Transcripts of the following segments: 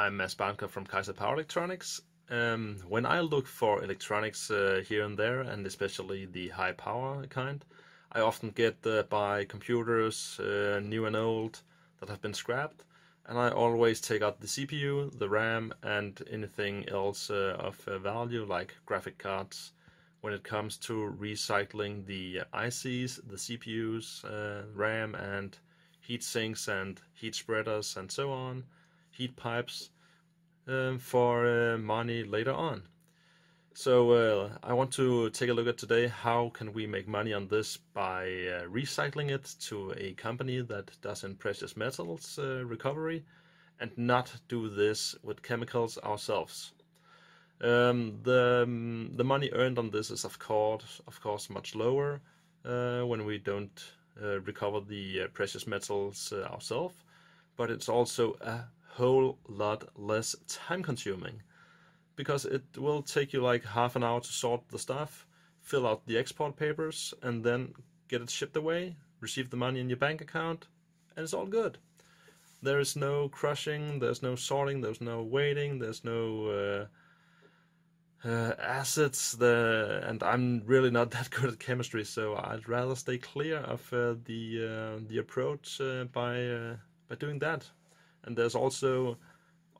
I'm Mads Banker from Kaizer Power Electronics. When I look for electronics here and there, and especially the high power kind, I often get buy computers, new and old, that have been scrapped, and I always take out the CPU, the RAM, and anything else of value, like graphic cards. When it comes to recycling the ICs, the CPUs, RAM, and heat sinks and heat spreaders and so on, heat pipes, for money later on. So I want to take a look at today how can we make money on this by recycling it to a company that does in precious metals recovery and not do this with chemicals ourselves. The money earned on this is of course much lower when we don't recover the precious metals ourselves, but it's also a whole lot less time consuming, because it will take you like half an hour to sort the stuff, fill out the export papers, and then get it shipped away, receive the money in your bank account, and it's all good. There is no crushing, there's no sorting, there's no waiting, there's no assets, and I'm really not that good at chemistry, so I'd rather stay clear of the approach by doing that. And there's also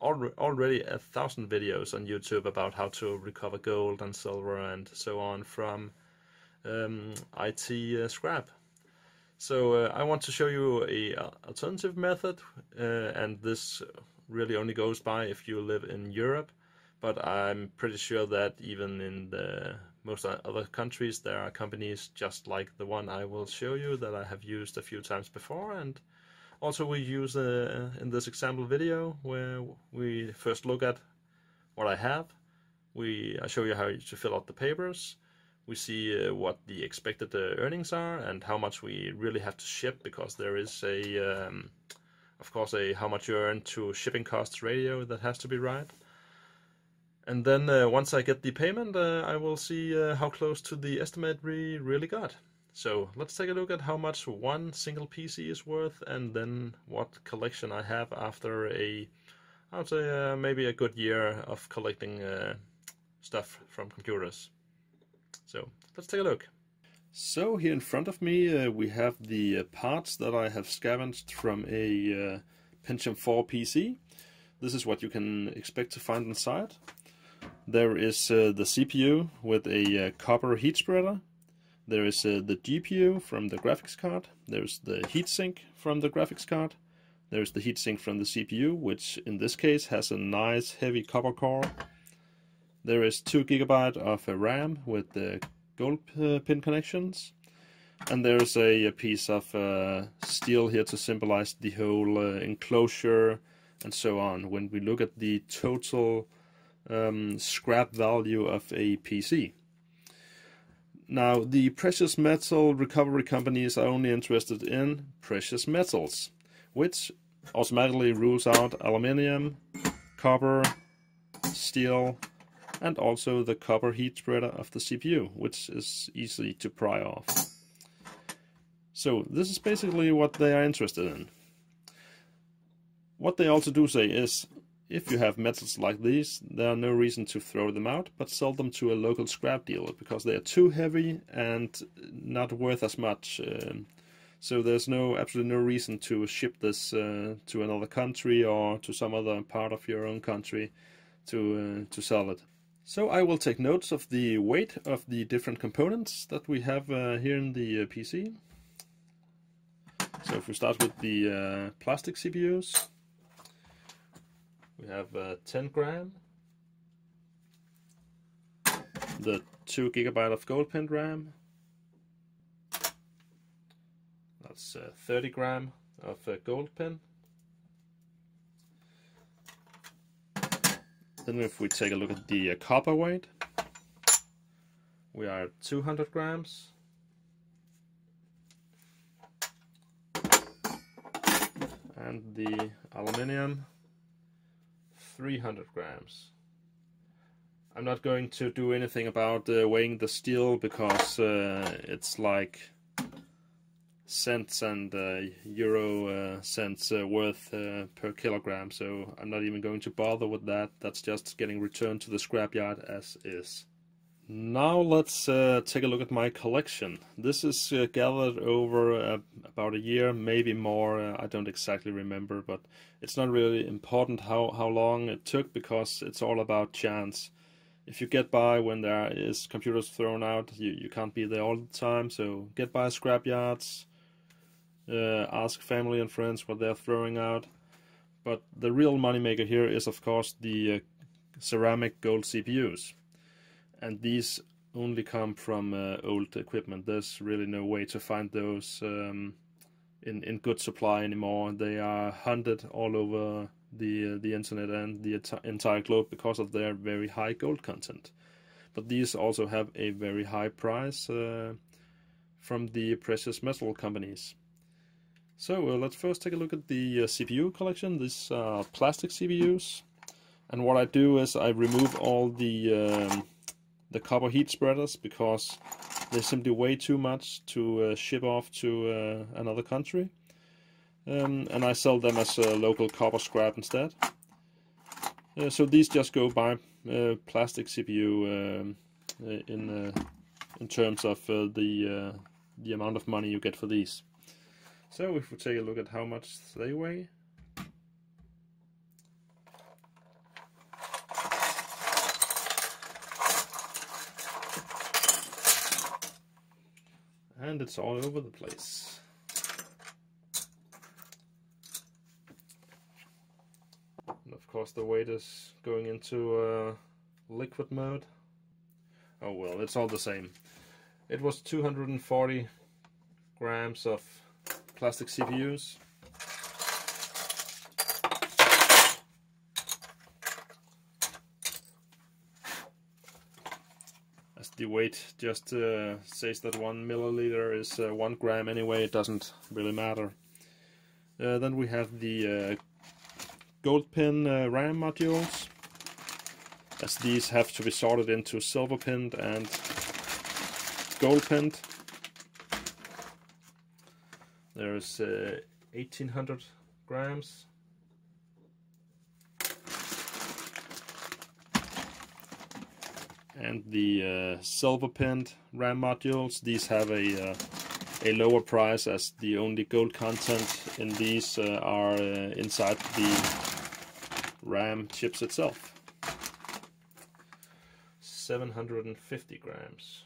already 1,000 videos on YouTube about how to recover gold and silver and so on from IT scrap. So I want to show you an alternative method, and this really only goes by if you live in Europe. But I'm pretty sure that even in the most other countries there are companies just like the one I will show you that I have used a few times before, and also we use in this example video where we first look at what I have. I show you how to fill out the papers. We see what the expected earnings are and how much we really have to ship, because there is of course a how much you earn to shipping costs ratio that has to be right. And then once I get the payment, I will see how close to the estimate we really got. So let's take a look at how much one single PC is worth, and then what collection I have after I would say maybe a good year of collecting stuff from computers. So let's take a look. So here in front of me we have the parts that I have scavenged from a Pentium 4 PC. This is what you can expect to find inside. There is the CPU with a copper heat spreader. There is the GPU from the graphics card. There's the heatsink from the graphics card. There's the heatsink from the CPU, which in this case has a nice heavy copper core. There is 2 GB of RAM with the gold pin connections. And there's a piece of steel here to symbolize the whole enclosure and so on. When we look at the total scrap value of a PC. Now, the precious metal recovery companies are only interested in precious metals, which automatically rules out aluminium, copper, steel, and also the copper heat spreader of the CPU, which is easy to pry off. So this is basically what they are interested in. What they also do say is, if you have metals like these, there are no reason to throw them out, but sell them to a local scrap dealer, because they are too heavy and not worth as much. So there's absolutely no reason to ship this to another country or to some other part of your own country to sell it. So I will take notes of the weight of the different components that we have here in the PC. So if we start with the plastic CPUs, we have 10 gram, the 2 GB of gold pin RAM, that's 30 gram of gold pin. Then if we take a look at the copper weight, we are at 200 grams. And the aluminium, 300 grams. I'm not going to do anything about weighing the steel, because it's like cents and euro cents worth per kilogram, so I'm not even going to bother with that. That's just getting returned to the scrapyard as is. Now let's take a look at my collection. This is gathered over about a year, maybe more. I don't exactly remember, but it's not really important how long it took, because it's all about chance. If you get by when there is computers thrown out, you can't be there all the time, so get by scrapyards. Ask family and friends what they're throwing out. But the real moneymaker here is, of course, the ceramic gold CPUs. And these only come from old equipment. There's really no way to find those in good supply anymore. They are hunted all over the internet and the entire globe because of their very high gold content. But these also have a very high price from the precious metal companies. So let's first take a look at the CPU collection. These are plastic CPUs, and what I do is I remove all the copper heat spreaders because they simply weigh too much to ship off to another country, and I sell them as local copper scrap instead. So these just go by plastic CPU in terms of the amount of money you get for these. So if we take a look at how much they weigh, and it's all over the place. And of course the weight is going into liquid mode. Oh well, it's all the same. It was 240 grams of plastic CPUs, as the weight just says that 1 milliliter is 1 gram anyway. It doesn't really matter. Then we have the gold pin RAM modules, as these have to be sorted into silver pinned and gold pinned. There's 1800 grams. And the silver pinned RAM modules, these have a lower price, as the only gold content in these are inside the RAM chips itself. 750 grams.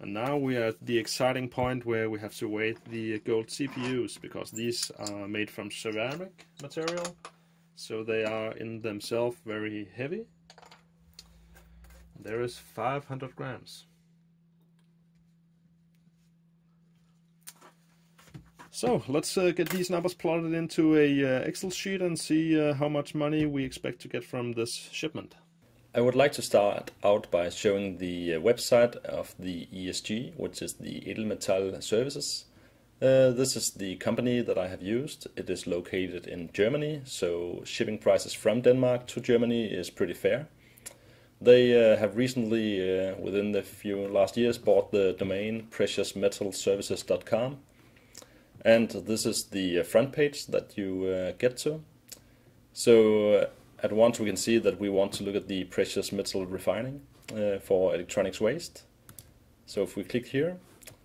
And now we are at the exciting point where we have to weigh the gold CPUs, because these are made from ceramic material, so they are in themselves very heavy. There is 500 grams. So let's get these numbers plotted into a Excel sheet and see how much money we expect to get from this shipment. I would like to start out by showing the website of the ESG, which is the Edelmetall Services. This is the company that I have used. It is located in Germany, so shipping prices from Denmark to Germany is pretty fair. They have recently, within the few last years, bought the domain PreciousMetalServices.com, and this is the front page that you get to. So at once we can see that we want to look at the precious metal refining for electronics waste. So if we click here,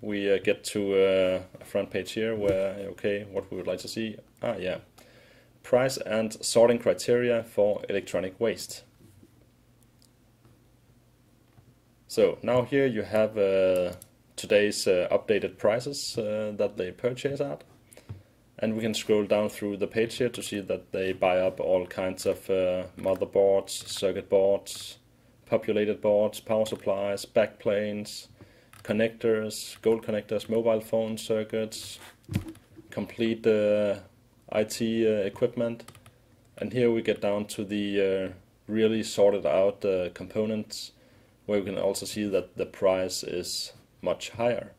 we get to a front page here where, okay, what we would like to see. Ah, yeah, price and sorting criteria for electronic waste. So now here you have today's updated prices that they purchase at. And we can scroll down through the page here to see that they buy up all kinds of motherboards, circuit boards, populated boards, power supplies, backplanes, connectors, gold connectors, mobile phone circuits, complete IT equipment. And here we get down to the really sorted out components, where we can also see that the price is much higher.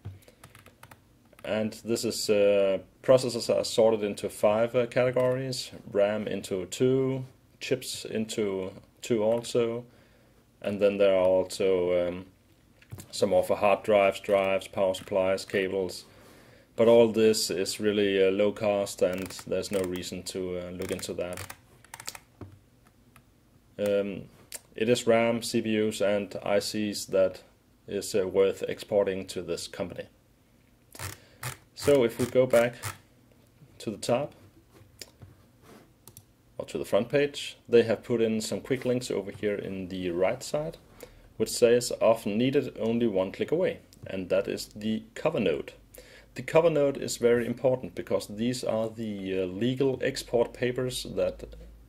And this is processors are sorted into 5 categories, RAM into 2, chips into 2 also, And then there are also some offer hard drives, power supplies, cables. But all this is really low cost, and there's no reason to look into that. It is RAM, CPUs and ICs that is worth exporting to this company. So if we go back to the top, or to the front page, they have put in some quick links over here in the right side, which says often needed, only one click away, and that is the cover note. The cover note is very important because these are the legal export papers that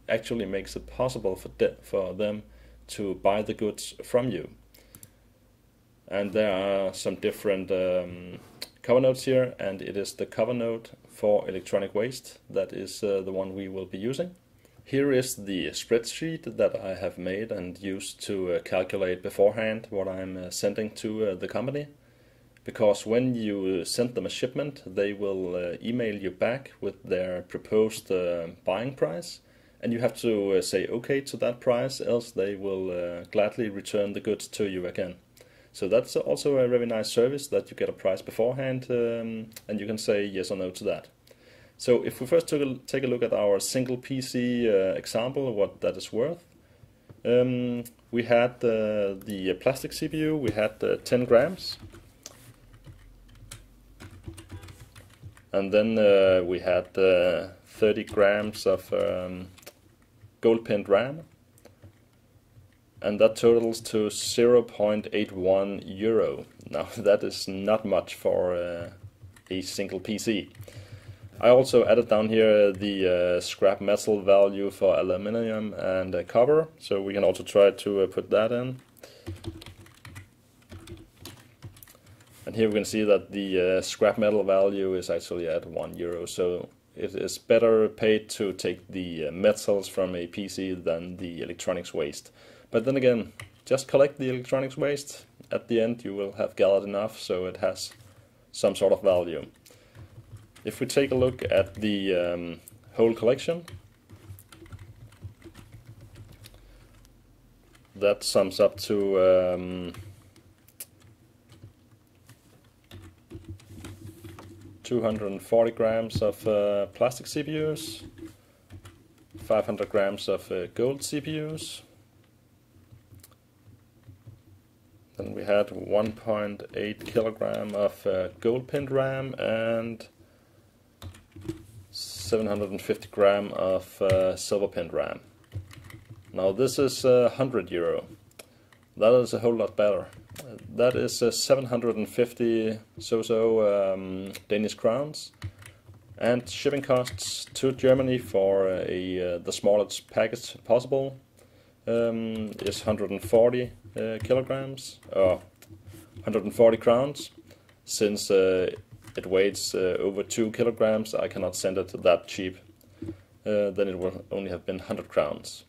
actually makes it possible for them to buy the goods from you. And there are some different cover notes here, and it is the cover note for electronic waste that is the one we will be using. Here is the spreadsheet that I have made and used to calculate beforehand what I'm sending to the company. Because when you send them a shipment, they will email you back with their proposed buying price, and you have to say okay to that price, else they will gladly return the goods to you again. So that's also a very nice service, that you get a price beforehand and you can say yes or no to that. So if we first take a look at our single PC example, what that is worth. We had the plastic CPU, we had 10 grams. And then we had 30 grams of gold pinned RAM, and that totals to 0.81 euro. Now that is not much for a single PC. I also added down here the scrap metal value for aluminium and copper, so we can also try to put that in. And here we can see that the scrap metal value is actually at 1 euro, so it is better paid to take the metals from a PC than the electronics waste. But then again, just collect the electronics waste. At the end you will have gathered enough, so it has some sort of value. If we take a look at the whole collection, that sums up to 240 grams of plastic CPUs, 500 grams of gold CPUs, then we had 1.8 kilogram of gold pinned RAM and 750 gram of silver pinned RAM. Now this is 100 euro. That is a whole lot better. That is 750 Danish crowns, and shipping costs to Germany for the smallest package possible is 140 kilograms, or 140 crowns. Since it weighs over 2 kilograms, I cannot send it that cheap. Then it will only have been 100 crowns.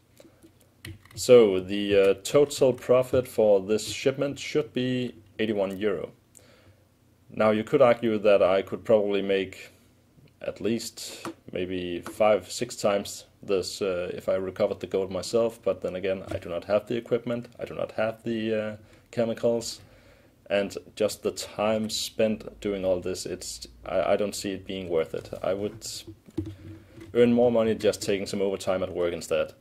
So the total profit for this shipment should be 81 euro. Now you could argue that I could probably make at least maybe 5-6 times this if I recovered the gold myself, but then again I do not have the equipment, I do not have the chemicals, and just the time spent doing all this, I don't see it being worth it. I would earn more money just taking some overtime at work instead.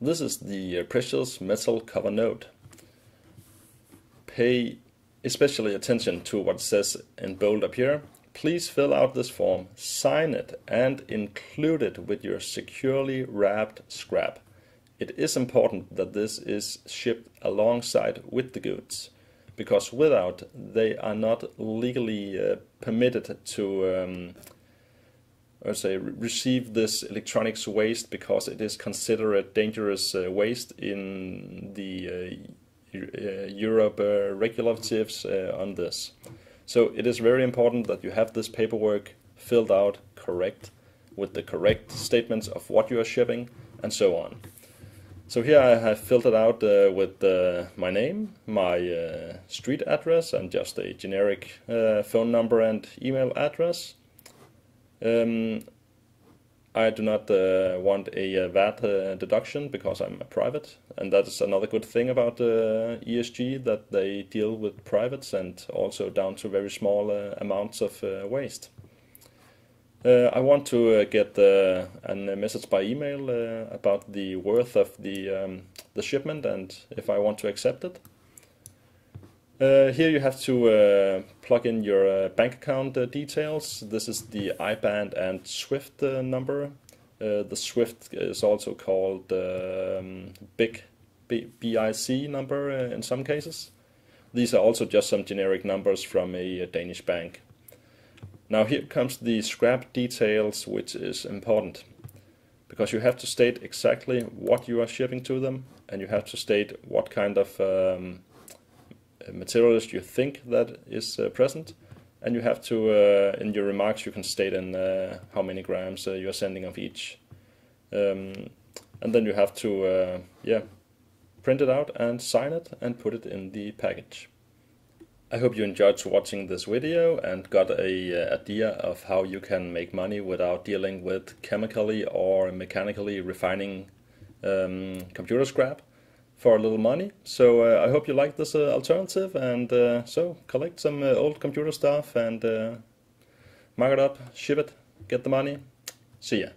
This is the precious metal cover note. Pay especially attention to what says in bold up here. Please fill out this form, sign it, and include it with your securely wrapped scrap. It is important that this is shipped alongside with the goods, because without, they are not legally permitted to receive this electronics waste, because it is considered dangerous waste in the Europe regulatives on this. So it is very important that you have this paperwork filled out correct, with the correct statements of what you are shipping and so on. So here I have filled it out with my name, my street address, and just a generic phone number and email address. I do not want a VAT deduction because I'm a private, and that is another good thing about ESG, that they deal with privates and also down to very small amounts of waste. I want to get a message by email about the worth of the shipment and if I want to accept it. Here you have to plug in your bank account details. This is the IBAN and SWIFT number. The SWIFT is also called BIC number in some cases. These are also just some generic numbers from a Danish bank. Now here comes the scrap details, which is important, because you have to state exactly what you are shipping to them, and you have to state what kind of materials you think that is present, and you have to, in your remarks, you can state in how many grams you are sending of each, and then you have to print it out and sign it and put it in the package. I hope you enjoyed watching this video and got a idea of how you can make money without dealing with chemically or mechanically refining computer scrap for a little money. So I hope you like this alternative, and so collect some old computer stuff and mark it up, ship it, get the money. See ya.